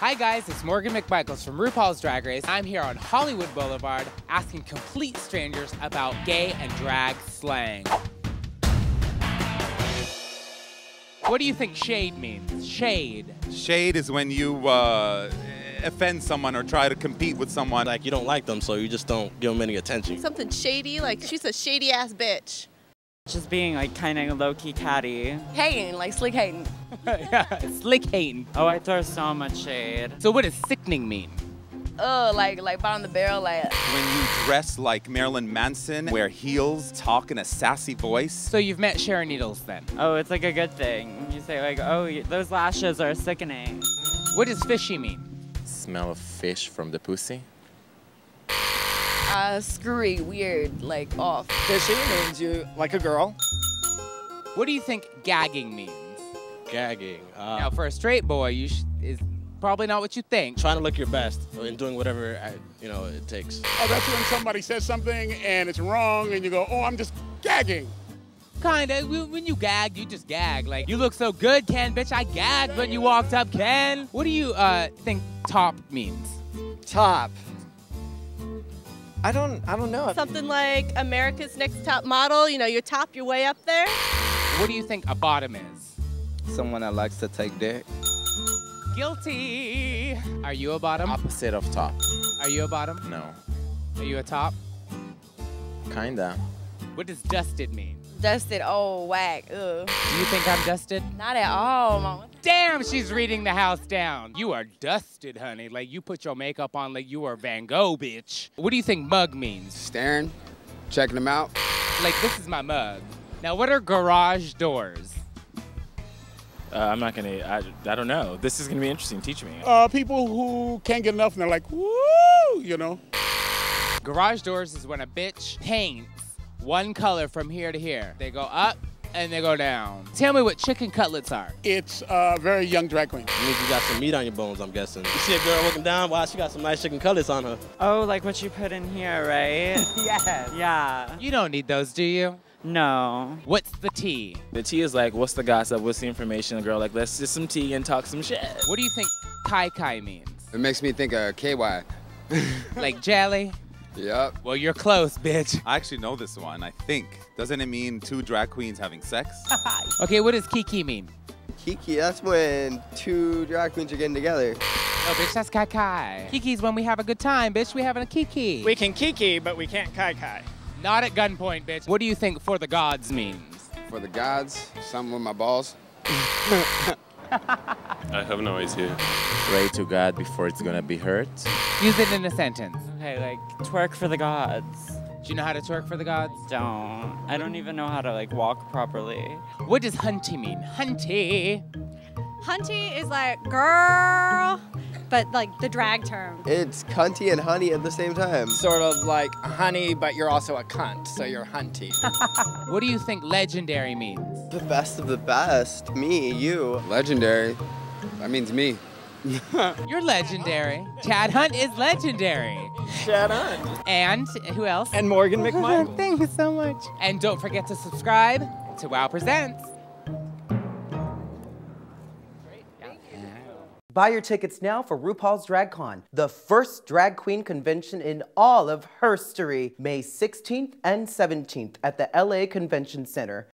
Hi guys, it's Morgan McMichaels from RuPaul's Drag Race. I'm here on Hollywood Boulevard asking complete strangers about gay and drag slang. What do you think shade means? Shade. Shade is when you offend someone or try to compete with someone. Like, you don't like them, so you just don't give them any attention. Something shady, like she's a shady-ass bitch. Just being like kind of low-key catty. Hating, like slick hating. Yeah, slick hating. Oh, I throw so much shade. So what does sickening mean? Like bottom the barrel, like. When you dress like Marilyn Manson, wear heels, talk in a sassy voice. So you've met Sharon Needles then? Oh, it's like a good thing. You say like, oh, those lashes are sickening. What does fishy mean? Smell of fish from the pussy. Screwy, weird, like off. Fishy means you like a girl. What do you think gagging means? Gagging. Now, for a straight boy, is probably not what you think. Trying to look your best and doing whatever it takes. Oh, that's when somebody says something and it's wrong, and you go, "Oh, I'm just gagging." Kinda. When you gag, you just gag. Like, you look so good, Ken. Bitch, I gagged when you walked up, Ken. What do you think top means? Top. I don't know. Something like America's Next Top Model, you're top, you're way up there. What do you think a bottom is? Someone that likes to take dick. Guilty. Are you a bottom? Opposite of top. Are you a bottom? No. Are you a top? Kinda. What does dusted mean? Dusted, oh, whack, ugh. Do you think I'm dusted? Not at all, Mama. Damn, she's reading the house down. You are dusted, honey. Like, you put your makeup on like you were Van Gogh, bitch. What do you think mug means? Staring, checking them out. Like, this is my mug. Now, what are garage doors? I'm not gonna, I don't know. This is gonna be interesting, teach me. People who can't get enough and they're like, woo, Garage doors is when a bitch paints one color from here to here. They go up and they go down. Tell me what chicken cutlets are. It's very young drag queen. It means you got some meat on your bones, I'm guessing. You see a girl looking down, wow, she got some nice chicken cutlets on her. Oh, like what you put in here, right? Yes. Yeah. You don't need those, do you? No. What's the tea? The tea is like, what's the gossip, what's the information? A girl like, let's just some tea and talk some shit. What do you think kai-kai means? It makes me think of KY. Like jelly? Yep. Well, you're close, bitch. I actually know this one, I think. Doesn't it mean two drag queens having sex? Okay, what does kiki mean? Kiki, that's when two drag queens are getting together. Oh, bitch, that's kai-kai. Kiki's when we have a good time, bitch. We having a kiki. We can kiki, but we can't kai-kai. Not at gunpoint, bitch. What do you think for the gods means? For the gods? Something with my balls. I have no idea. Pray to God before it's gonna be hurt. Use it in a sentence. Okay, like, twerk for the gods. Do you know how to twerk for the gods? Don't. I don't even know how to, like, walk properly. What does hunty mean? Hunty. Hunty is like, girl, but like the drag term. It's cunty and honey at the same time. Sort of like honey, but you're also a cunt, so you're hunty. What do you think legendary means? The best of the best, me, you. Legendary, that means me. You're legendary. Chad Hunt is legendary. Chad Hunt. And who else? And Morgan McMichael. Thank you so much. And don't forget to subscribe to WOW Presents. Buy your tickets now for RuPaul's DragCon, the first drag queen convention in all of herstory, May 16th and 17th at the LA Convention Center.